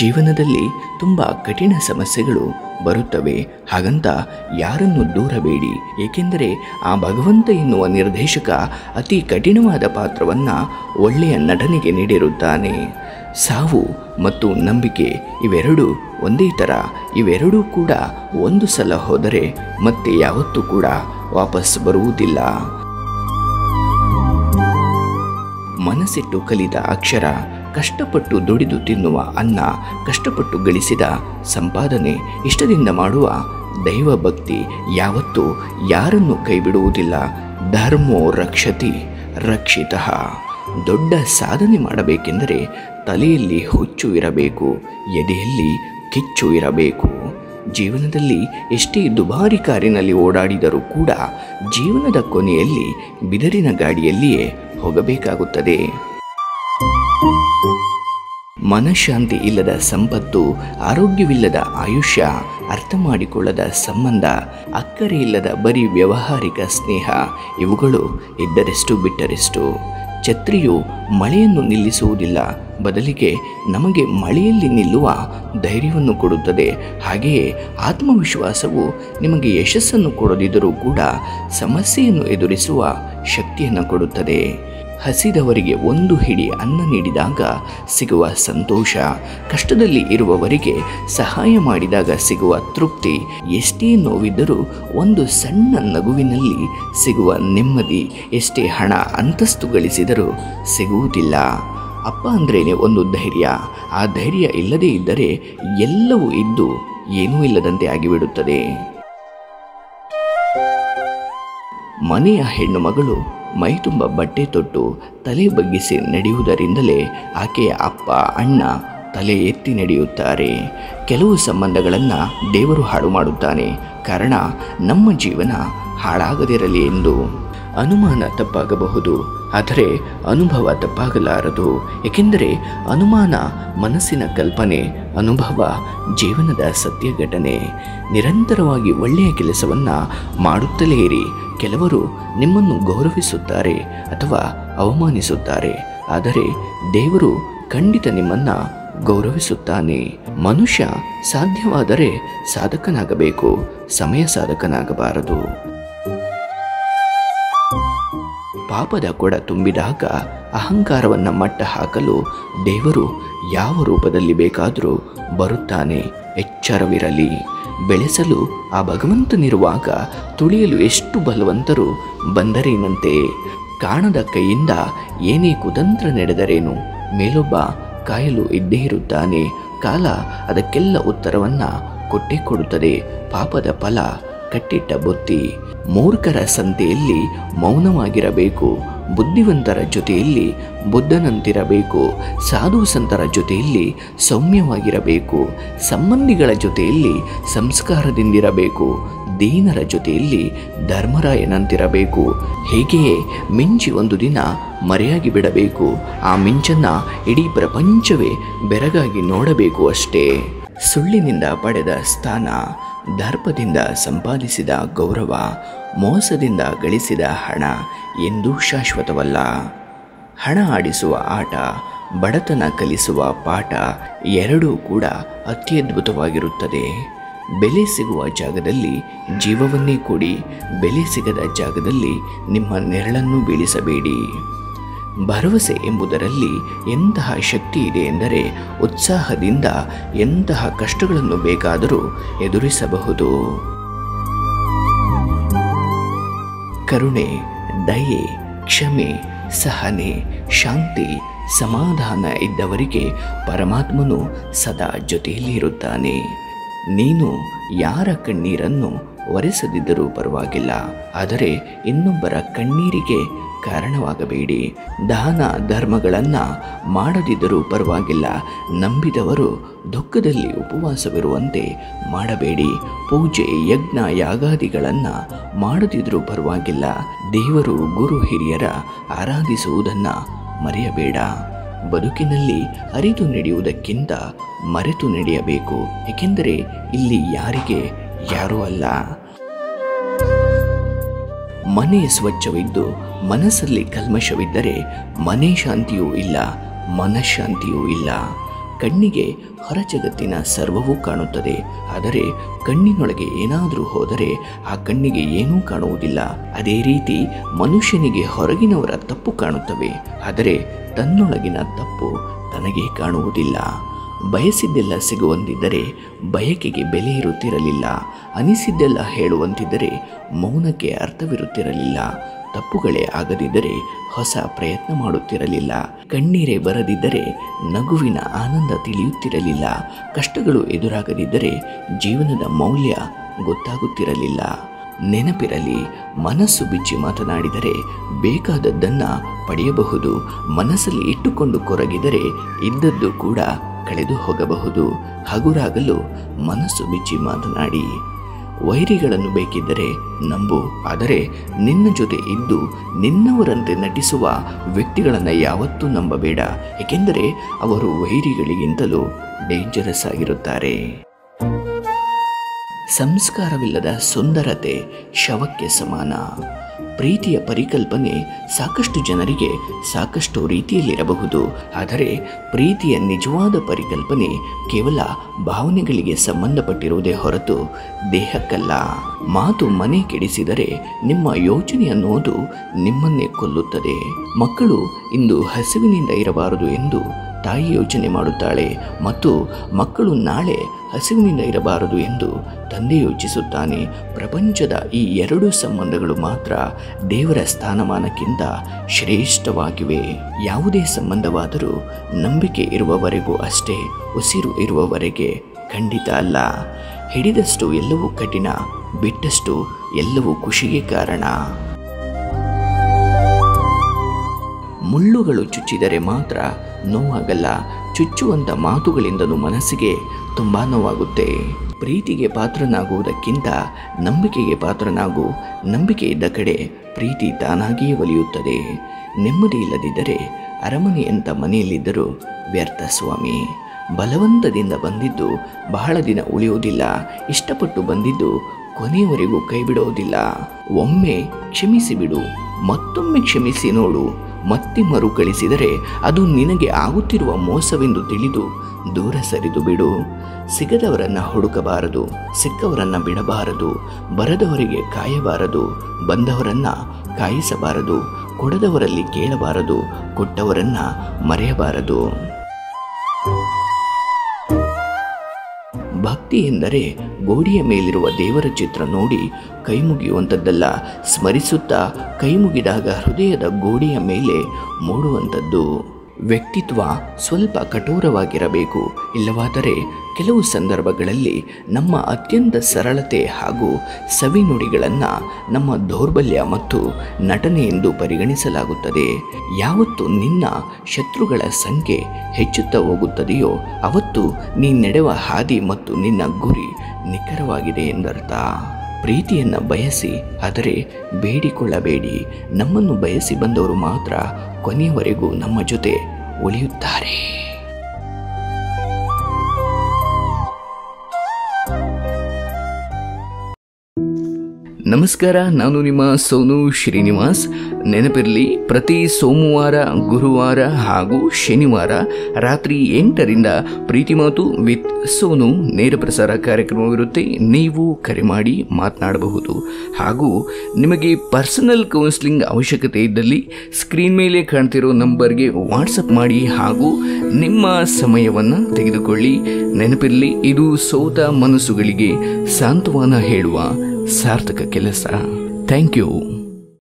ಜೀವನದಲ್ಲಿ ತುಂಬಾ ಕಠಿಣ ಸಮಸ್ಯೆಗಳು ಬರುತ್ತವೆ, ಹಾಗಂತ ಯಾರನ್ನು ದೂರಬೇಡಿ. ಏಕೆಂದರೆ ಆ ಭಗವಂತ ಎನ್ನುವ ನಿರ್ದೇಶಕ ಅತಿ ಕಠಿಣವಾದ ಪಾತ್ರವನ್ನು ಒಳ್ಳೆಯ ನಟನಿಗೆ ನೀಡಿರುತ್ತಾನೆ. ಸಾವು ಮತ್ತು ನಂಬಿಕೆ ಇವೆರಡೂ ಒಂದೇ ಥರ. ಇವೆರಡೂ ಕೂಡ ಒಂದು ಸಲ ಹೋದರೆ ಮತ್ತೆ ಯಾವತ್ತೂ ಕೂಡ ವಾಪಸ್ ಬರುವುದಿಲ್ಲ. ಮನಸ್ಸಿಟ್ಟು ಕಲಿತ ಅಕ್ಷರ, ಕಷ್ಟಪಟ್ಟು ದುಡಿದು ತಿನ್ನುವ ಅನ್ನ, ಕಷ್ಟಪಟ್ಟು ಗಳಿಸಿದ ಸಂಪಾದನೆ, ಇಷ್ಟದಿಂದ ಮಾಡುವ ದೈವ ಭಕ್ತಿ ಯಾವತ್ತೂ ಯಾರನ್ನು ಕೈಬಿಡುವುದಿಲ್ಲ. ಧರ್ಮೋ ರಕ್ಷತಿ ರಕ್ಷಿತಃ. ದೊಡ್ಡ ಸಾಧನೆ ಮಾಡಬೇಕೆಂದರೆ ತಲೆಯಲ್ಲಿ ಹುಚ್ಚು ಇರಬೇಕು, ಎದೆಯಲ್ಲಿ ಕಿಚ್ಚು ಇರಬೇಕು. ಜೀವನದಲ್ಲಿ ಎಷ್ಟೇ ದುಬಾರಿ ಕಾರಿನಲ್ಲಿ ಓಡಾಡಿದರೂ ಕೂಡ ಜೀವನದ ಕೊನೆಯಲ್ಲಿ ಬಿದಿರಿನ ಗಾಡಿಯಲ್ಲಿಯೇ ಹೋಗಬೇಕಾಗುತ್ತದೆ. ಮನಃಶಾಂತಿ ಇಲ್ಲದ ಸಂಪತ್ತು, ಆರೋಗ್ಯವಿಲ್ಲದ ಆಯುಷ್ಯ, ಅರ್ಥ ಮಾಡಿಕೊಳ್ಳದ ಸಂಬಂಧ, ಅಕ್ಕರೆ ಇಲ್ಲದ ಬರೀ ವ್ಯಾವಹಾರಿಕ ಸ್ನೇಹ, ಇವುಗಳು ಇದ್ದರೆಷ್ಟು ಬಿಟ್ಟರೆಷ್ಟು. ಛತ್ರಿಯು ಮಳೆಯನ್ನು ನಿಲ್ಲಿಸುವುದಿಲ್ಲ, ಬದಲಿಗೆ ನಮಗೆ ಮಳೆಯಲ್ಲಿ ನಿಲ್ಲುವ ಧೈರ್ಯವನ್ನು ಕೊಡುತ್ತದೆ. ಹಾಗೆಯೇ ಆತ್ಮವಿಶ್ವಾಸವು ನಿಮಗೆ ಯಶಸ್ಸನ್ನು ಕೊಡದಿದ್ದರೂ ಕೂಡ ಸಮಸ್ಯೆಯನ್ನು ಎದುರಿಸುವ ಶಕ್ತಿಯನ್ನು ಕೊಡುತ್ತದೆ. ಹಸಿದವರಿಗೆ ಒಂದು ಹಿಡಿ ಅನ್ನ ನೀಡಿದಾಗ ಸಿಗುವ ಸಂತೋಷ, ಕಷ್ಟದಲ್ಲಿ ಇರುವವರಿಗೆ ಸಹಾಯ ಮಾಡಿದಾಗ ಸಿಗುವ ತೃಪ್ತಿ, ಎಷ್ಟೇ ನೋವಿದ್ದರೂ ಒಂದು ಸಣ್ಣ ನಗುವಿನಲ್ಲಿ ಸಿಗುವ ನೆಮ್ಮದಿ, ಎಷ್ಟೇ ಹಣ ಅಂತಸ್ತು ಗಳಿಸಿದರೂ ಸಿಗುವುದಿಲ್ಲ. ಅಪ್ಪ ಅಂದ್ರೇನೆ ಒಂದು ಧೈರ್ಯ. ಆ ಧೈರ್ಯ ಇಲ್ಲದೇ ಇದ್ದರೆ ಎಲ್ಲವೂ ಇದ್ದು ಏನೂ ಇಲ್ಲದಂತೆ ಆಗಿಬಿಡುತ್ತದೆ. ಮನೆಯ ಹೆಣ್ಣು ಮಗಳು ಮೈ ತುಂಬ ಬಟ್ಟೆ ತೊಟ್ಟು ತಲೆ ಬಗ್ಗಿಸಿ ನಡೆಯುವುದರಿಂದಲೇ ಆಕೆಯ ಅಪ್ಪ ಅಣ್ಣ ತಲೆ ಎತ್ತಿ ನಡೆಯುತ್ತಾರೆ. ಕೆಲವು ಸಂಬಂಧಗಳನ್ನು ದೇವರು ಹಾಳು ಮಾಡುತ್ತಾನೆ, ಕಾರಣ ನಮ್ಮ ಜೀವನ ಹಾಳಾಗದಿರಲಿ ಎಂದು. ಅನುಮಾನ ತಪ್ಪಾಗಬಹುದು, ಆದರೆ ಅನುಭವ ತಪ್ಪಾಗಲಾರದು. ಏಕೆಂದರೆ ಅನುಮಾನ ಮನಸ್ಸಿನ ಕಲ್ಪನೆ, ಅನುಭವ ಜೀವನದ ಸತ್ಯ ಘಟನೆ. ನಿರಂತರವಾಗಿ ಒಳ್ಳೆಯ ಕೆಲಸವನ್ನು ಮಾಡುತ್ತಲೇ ಇರಿ. ಕೆಲವರು ನಿಮ್ಮನ್ನು ಗೌರವಿಸುತ್ತಾರೆ ಅಥವಾ ಅವಮಾನಿಸುತ್ತಾರೆ, ಆದರೆ ದೇವರು ಖಂಡಿತ ನಿಮ್ಮನ್ನು ಗೌರವಿಸುತ್ತಾನೆ. ಮನುಷ್ಯ ಸಾಧ್ಯವಾದರೆ ಸಾಧಕನಾಗಬೇಕು, ಸಮಯ ಸಾಧಕನಾಗಬಾರದು. ಪಾಪದ ಕೊಡ ತುಂಬಿದಾಗ ಅಹಂಕಾರವನ್ನು ಮಟ್ಟ ಹಾಕಲು ದೇವರು ಯಾವ ರೂಪದಲ್ಲಿ ಬೇಕಾದರೂ ಬರುತ್ತಾನೆ. ಎಚ್ಚರವಿರಲಿ. ಬೆಳೆಸಲು ಆ ಭಗವಂತನಿರುವಾಗ ತುಳಿಯಲು ಎಷ್ಟು ಬಲವಂತರು ಬಂದರೇನಂತೆ. ಕಾಣದ ಕೈಯಿಂದ ಏನೇ ಕುತಂತ್ರ ನಡೆದರೇನು, ಮೇಲೊಬ್ಬ ಕಾಯಲು ಇದ್ದೇ ಇರುತ್ತಾನೆ. ಕಾಲ ಅದಕ್ಕೆಲ್ಲ ಉತ್ತರವನ್ನು ಕೊಟ್ಟೇ ಕೊಡುತ್ತದೆ. ಪಾಪದ ಫಲ ಕಟ್ಟಿಟ್ಟ ಬುತ್ತಿ. ಮೂರ್ಖರ ಸಂತೆಯಲ್ಲಿ ಮೌನವಾಗಿರಬೇಕು, ಬುದ್ಧಿವಂತರ ಜೊತೆಯಲ್ಲಿ ಬುದ್ಧನಂತಿರಬೇಕು, ಸಾಧು ಸಂತರ ಜೊತೆಯಲ್ಲಿ ಸೌಮ್ಯವಾಗಿರಬೇಕು, ಸಂಬಂಧಿಗಳ ಜೊತೆಯಲ್ಲಿ ಸಂಸ್ಕಾರದಿಂದಿರಬೇಕು, ದೀನರ ಜೊತೆಯಲ್ಲಿ ಧರ್ಮರಾಯನಂತಿರಬೇಕು. ಹೀಗೆಯೇ ಮಿಂಚಿ ಒಂದು ದಿನ ಮರೆಯಾಗಿ ಬಿಡಬೇಕು. ಆ ಮಿಂಚನ್ನು ಇಡೀ ಪ್ರಪಂಚವೇ ಬೆರಗಾಗಿ ನೋಡಬೇಕು ಅಷ್ಟೇ. ಸುಳ್ಳಿನಿಂದ ಪಡೆದ ಸ್ಥಾನ, ದರ್ಪದಿಂದ ಸಂಪಾದಿಸಿದ ಗೌರವ, ಮೋಸದಿಂದ ಗಳಿಸಿದ ಹಣ ಎಂದೂ ಶಾಶ್ವತವಲ್ಲ. ಹಣ ಆಡಿಸುವ ಆಟ, ಬಡತನ ಕಲಿಸುವ ಪಾಠ ಎರಡೂ ಕೂಡ ಅತ್ಯದ್ಭುತವಾಗಿರುತ್ತದೆ. ಬೆಲೆ ಸಿಗುವ ಜಾಗದಲ್ಲಿ ಜೀವವನ್ನೇ ಕೊಡಿ, ಬೆಲೆ ಸಿಗದ ಜಾಗದಲ್ಲಿ ನಿಮ್ಮ ನೆರಳನ್ನು ಬೀಳಿಸಬೇಡಿ. ಭರವಸೆ ಎಂಬುದರಲ್ಲಿ ಎಂತಹ ಶಕ್ತಿ ಇದೆ ಎಂದರೆ ಉತ್ಸಾಹದಿಂದ ಎಂತಹ ಕಷ್ಟಗಳನ್ನು ಬೇಕಾದರೂ ಎದುರಿಸಬಹುದು. ಕರುಣೆ, ದಯೆ, ಕ್ಷಮೆ, ಸಹನೆ, ಶಾಂತಿ, ಸಮಾಧಾನ ಇದ್ದವರಿಗೆ ಪರಮಾತ್ಮನು ಸದಾ ಜೊತೆಯಲ್ಲಿ ಇರುತ್ತಾನೆ. ನೀನು ಯಾರ ಕಣ್ಣೀರನ್ನು ಒರೆಸದಿದ್ದರೂ ಪರವಾಗಿಲ್ಲ, ಆದರೆ ಇನ್ನೊಬ್ಬರ ಕಣ್ಣೀರಿಗೆ ಕಾರಣವಾಗಬೇಡಿ. ದಾನ ಧರ್ಮಗಳನ್ನು ಮಾಡದಿದ್ದರೂ ಪರವಾಗಿಲ್ಲ, ನಂಬಿದವರು ದುಃಖದಲ್ಲಿ ಉಪವಾಸವಿರುವಂತೆ ಮಾಡಬೇಡಿ. ಪೂಜೆ ಯಜ್ಞ ಯಾಗಾದಿಗಳನ್ನು ಮಾಡದಿದ್ದರೂ ಪರವಾಗಿಲ್ಲ, ದೇವರು ಗುರು ಹಿರಿಯರ ಆರಾಧಿಸುವುದನ್ನು ಮರೆಯಬೇಡ. ಬದುಕಿನಲ್ಲಿ ಅರಿತು ನಡೆಯುವುದಕ್ಕಿಂತ ಮರೆತು ನಡೆಯಬೇಕು, ಏಕೆಂದರೆ ಇಲ್ಲಿ ಯಾರಿಗೆ ಯಾರೂ ಅಲ್ಲ. ಮನೆ ಸ್ವಚ್ಛವಿದ್ದು ಮನಸ್ಸಲ್ಲಿ ಕಲ್ಮಶವಿದ್ದರೆ ಮನೆ ಶಾಂತಿಯೂ ಇಲ್ಲ, ಮನಃಶಾಂತಿಯೂ ಇಲ್ಲ. ಕಣ್ಣಿಗೆ ಹೊರ ಜಗತ್ತಿನ ಸರ್ವವೂ ಕಾಣುತ್ತದೆ. ಆದರೆ ಕಣ್ಣಿನೊಳಗೆ ಏನಾದರೂ ಹೋದರೆ ಆ ಕಣ್ಣಿಗೆ ಏನೂ ಕಾಣುವುದಿಲ್ಲ. ಅದೇ ರೀತಿ ಮನುಷ್ಯನಿಗೆ ಹೊರಗಿನವರ ತಪ್ಪು ಕಾಣುತ್ತವೆ, ಆದರೆ ತನ್ನೊಳಗಿನ ತಪ್ಪು ತನಗೆ ಕಾಣುವುದಿಲ್ಲ. ಬಯಸಿದ್ದೆಲ್ಲ ಸಿಗುವಂತಿದ್ದರೆ ಬಯಕೆಗೆ ಬೆಲೆ ಇರುತ್ತಿರಲಿಲ್ಲ. ಅನಿಸಿದ್ದೆಲ್ಲ ಹೇಳುವಂತಿದ್ದರೆ ಮೌನಕ್ಕೆ ಅರ್ಥವಿರುತ್ತಿರಲಿಲ್ಲ. ತಪ್ಪುಗಳೇ ಆಗದಿದ್ದರೆ ಹೊಸ ಪ್ರಯತ್ನ ಮಾಡುತ್ತಿರಲಿಲ್ಲ. ಕಣ್ಣೀರೇ ಬರದಿದ್ದರೆ ನಗುವಿನ ಆನಂದ ತಿಳಿಯುತ್ತಿರಲಿಲ್ಲ. ಕಷ್ಟಗಳು ಎದುರಾಗದಿದ್ದರೆ ಜೀವನದ ಮೌಲ್ಯ ಗೊತ್ತಾಗುತ್ತಿರಲಿಲ್ಲ. ನೆನಪಿರಲಿ, ಮನಸ್ಸು ಬಿಚ್ಚಿ ಮಾತನಾಡಿದರೆ ಬೇಕಾದದ್ದನ್ನು ಪಡೆಯಬಹುದು. ಮನಸ್ಸಲ್ಲಿ ಇಟ್ಟುಕೊಂಡು ಕೊರಗಿದರೆ ಇದ್ದದ್ದು ಕೂಡ ಕಳೆದು ಹೋಗಬಹುದು. ಹಗುರಾಗಲು ಮನಸ್ಸು ಬಿಚ್ಚಿ ಮಾತನಾಡಿ. ವೈರಿಗಳನ್ನು ಬೇಕಿದ್ದರೆ ನಂಬು, ಆದರೆ ನಿನ್ನ ಜೊತೆ ಇದ್ದು ನಿನ್ನವರಂತೆ ನಟಿಸುವ ವ್ಯಕ್ತಿಗಳನ್ನು ಯಾವತ್ತೂ ನಂಬಬೇಡ, ಏಕೆಂದರೆ ಅವರು ವೈರಿಗಳಿಗಿಂತಲೂ ಡೇಂಜರಸ್ ಆಗಿರುತ್ತಾರೆ. ಸಂಸ್ಕಾರವಿಲ್ಲದ ಸುಂದರತೆ ಶವಕ್ಕೆ ಸಮಾನ. ಪ್ರೀತಿಯ ಪರಿಕಲ್ಪನೆ ಸಾಕಷ್ಟು ಜನರಿಗೆ ಸಾಕಷ್ಟು ರೀತಿಯಲ್ಲಿರಬಹುದು, ಆದರೆ ಪ್ರೀತಿಯ ನಿಜವಾದ ಪರಿಕಲ್ಪನೆ ಕೇವಲ ಭಾವನೆಗಳಿಗೆ ಸಂಬಂಧಪಟ್ಟಿರುವುದೇ ಹೊರತು ದೇಹಕ್ಕಲ್ಲ. ಮಾತು ಮನೆ ಕೆಡಿಸಿದರೆ ನಿಮ್ಮ ಯೋಚನೆ ಅನ್ನೋದು ನಿಮ್ಮನ್ನೇ ಕೊಲ್ಲುತ್ತದೆ. ಮಕ್ಕಳು ಇಂದು ಹಸಿವಿನಿಂದ ಇರಬಾರದು ಎಂದು ತಾಯಿ ಯೋಚನೆ ಮಾಡುತ್ತಾಳೆ ಮತ್ತು ಮಕ್ಕಳು ನಾಳೆ ಹಸಿವಿನಿಂದ ಇರಬಾರದು ಎಂದು ತಂದೆ ಯೋಚಿಸುತ್ತಾನೆ. ಪ್ರಪಂಚದ ಈ ಎರಡು ಸಂಬಂಧಗಳು ಮಾತ್ರ ದೇವರ ಸ್ಥಾನಮಾನಕ್ಕಿಂತ ಶ್ರೇಷ್ಠವಾಗಿವೆ. ಯಾವುದೇ ಸಂಬಂಧವಾದರೂ ನಂಬಿಕೆ ಇರುವವರೆಗೂ ಅಷ್ಟೇ, ಉಸಿರು ಇರುವವರೆಗೆ ಖಂಡಿತ ಅಲ್ಲ. ಹಿಡಿದಷ್ಟು ಎಲ್ಲವೂ ಕಠಿಣ, ಬಿಟ್ಟಷ್ಟು ಎಲ್ಲವೂ ಖುಷಿಗೆ ಕಾರಣ. ಮುಳ್ಳುಗಳು ಚುಚ್ಚಿದರೆ ಮಾತ್ರ ನೋವಾಗಲ್ಲ, ಚುಚ್ಚುವಂಥ ಮಾತುಗಳಿಂದಲೂ ಮನಸ್ಸಿಗೆ ತುಂಬ ನೋವಾಗುತ್ತೆ. ಪ್ರೀತಿಗೆ ಪಾತ್ರನಾಗುವುದಕ್ಕಿಂತ ನಂಬಿಕೆಗೆ ಪಾತ್ರನಾಗು. ನಂಬಿಕೆ ಇದ್ದ ಕಡೆ ಪ್ರೀತಿ ತಾನಾಗಿಯೇ ಒಲಿಯುತ್ತದೆ. ನೆಮ್ಮದಿ ಇಲ್ಲದಿದ್ದರೆ ಅರಮನೆಯಂಥ ಮನೆಯಲ್ಲಿದ್ದರೂ ವ್ಯರ್ಥ ಸ್ವಾಮಿ. ಬಲವಂತದಿಂದ ಬಂದಿದ್ದು ಬಹಳ ದಿನ ಉಳಿಯೋದಿಲ್ಲ, ಇಷ್ಟಪಟ್ಟು ಬಂದಿದ್ದು ಕೊನೆಯವರೆಗೂ ಕೈ ಬಿಡೋದಿಲ್ಲ. ಒಮ್ಮೆ ಕ್ಷಮಿಸಿಬಿಡು, ಮತ್ತೊಮ್ಮೆ ಕ್ಷಮಿಸಿ ನೋಡು, ಮತ್ತೆ ಮರುಕಳಿಸಿದರೆ ಅದು ನಿನಗೆ ಆಗುತ್ತಿರುವ ಮೋಸವೆಂದು ತಿಳಿದು ದೂರ ಸರಿದು ಬಿಡು. ಸಿಗದವರನ್ನು ಹುಡುಕಬಾರದು, ಸಿಕ್ಕವರನ್ನು ಬಿಡಬಾರದು, ಬರದವರಿಗೆ ಕಾಯಬಾರದು, ಬಂದವರನ್ನು ಕಾಯಿಸಬಾರದು, ಕೊಡದವರಲ್ಲಿ ಕೇಳಬಾರದು, ಕೊಟ್ಟವರನ್ನು ಮರೆಯಬಾರದು. ಭಕ್ತಿ ಎಂದರೆ ಗೋಡೆಯ ಮೇಲಿರುವ ದೇವರ ಚಿತ್ರ ನೋಡಿ ಕೈ ಮುಗಿಯುವಂಥದ್ದಲ್ಲ, ಸ್ಮರಿಸುತ್ತಾ ಕೈ ಮುಗಿದಾಗ ಹೃದಯದ ಗೋಡೆಯ ಮೇಲೆ ಮೂಡುವಂಥದ್ದು. ವ್ಯಕ್ತಿತ್ವ ಸ್ವಲ್ಪ ಕಠೋರವಾಗಿರಬೇಕು, ಇಲ್ಲವಾದರೆ ಕೆಲವು ಸಂದರ್ಭಗಳಲ್ಲಿ ನಮ್ಮ ಅತ್ಯಂತ ಸರಳತೆ ಹಾಗೂ ಸವಿನುಡಿಗಳನ್ನು ನಮ್ಮ ದೌರ್ಬಲ್ಯ ಮತ್ತು ನಟನೆ ಎಂದು ಪರಿಗಣಿಸಲಾಗುತ್ತದೆ. ಯಾವತ್ತು ನಿನ್ನ ಶತ್ರುಗಳ ಸಂಖ್ಯೆ ಹೆಚ್ಚುತ್ತಾ ಹೋಗುತ್ತದೆಯೋ ಅವತ್ತು ನೀನೆಡೆವ ಹಾದಿ ಮತ್ತು ನಿನ್ನ ಗುರಿ ನಿಖರವಾಗಿದೆ ಎಂದರ್ಥ. ಪ್ರೀತಿಯನ್ನು ಬಯಸಿ, ಆದರೆ ಬೇಡಿಕೊಳ್ಳಬೇಡಿ. ನಮ್ಮನ್ನು ಬಯಸಿ ಬಂದವರು ಮಾತ್ರ ಕೊನೆಯವರೆಗೂ ನಮ್ಮ ಜೊತೆ ಉಳಿಯುತ್ತಾರೆ. ನಮಸ್ಕಾರ, ನಾನು ನಿಮ್ಮ ಸೋನು ಶ್ರೀನಿವಾಸ್. ನೆನಪಿರಲಿ, ಪ್ರತಿ ಸೋಮವಾರ, ಗುರುವಾರ ಹಾಗೂ ಶನಿವಾರ ರಾತ್ರಿ 8 ಗಂಟೆಯಿಂದ ಪ್ರೀತಿ ಮಾತು ವಿತ್ ಸೋನು ನೇರ ಪ್ರಸಾರ ಕಾರ್ಯಕ್ರಮವಿರುತ್ತೆ. ನೀವು ಕರೆ ಮಾಡಿ ಮಾತನಾಡಬಹುದು. ಹಾಗೂ ನಿಮಗೆ ಪರ್ಸನಲ್ ಕೌನ್ಸಿಲಿಂಗ್ ಅವಶ್ಯಕತೆ ಇದ್ದಲ್ಲಿ ಸ್ಕ್ರೀನ್ ಮೇಲೆ ಕಾಣ್ತಿರೋ ನಂಬರ್ಗೆ ವಾಟ್ಸಪ್ ಮಾಡಿ ಹಾಗೂ ನಿಮ್ಮ ಸಮಯವನ್ನು ತೆಗೆದುಕೊಳ್ಳಿ. ನೆನಪಿರಲಿ, ಇದು ಸೋತ ಮನಸ್ಸುಗಳಿಗೆ ಸಾಂತ್ವನ ಹೇಳುವ ಸಾರ್ಥಕ ಕೆಲಸ. Thank you.